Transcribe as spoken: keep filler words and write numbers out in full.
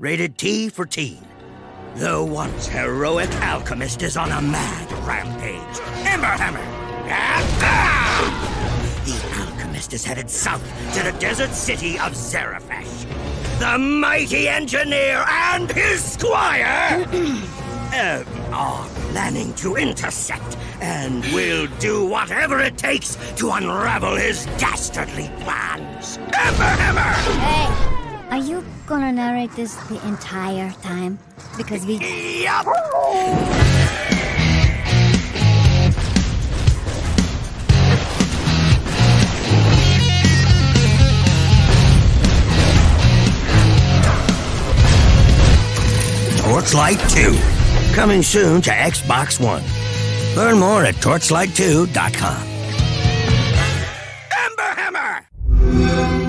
Rated T for teen. Though once heroic alchemist is on a mad rampage. Emberhammer! The alchemist is headed south to the desert city of Zarephesh. The mighty engineer and his squire uh, are planning to intercept and will do whatever it takes to unravel his dastardly plans. Emberhammer! Hey. Are you gonna narrate this the entire time? Because we... Yep. Torchlight two. Coming soon to Xbox One. Learn more at torchlight two dot com. Emberhammer!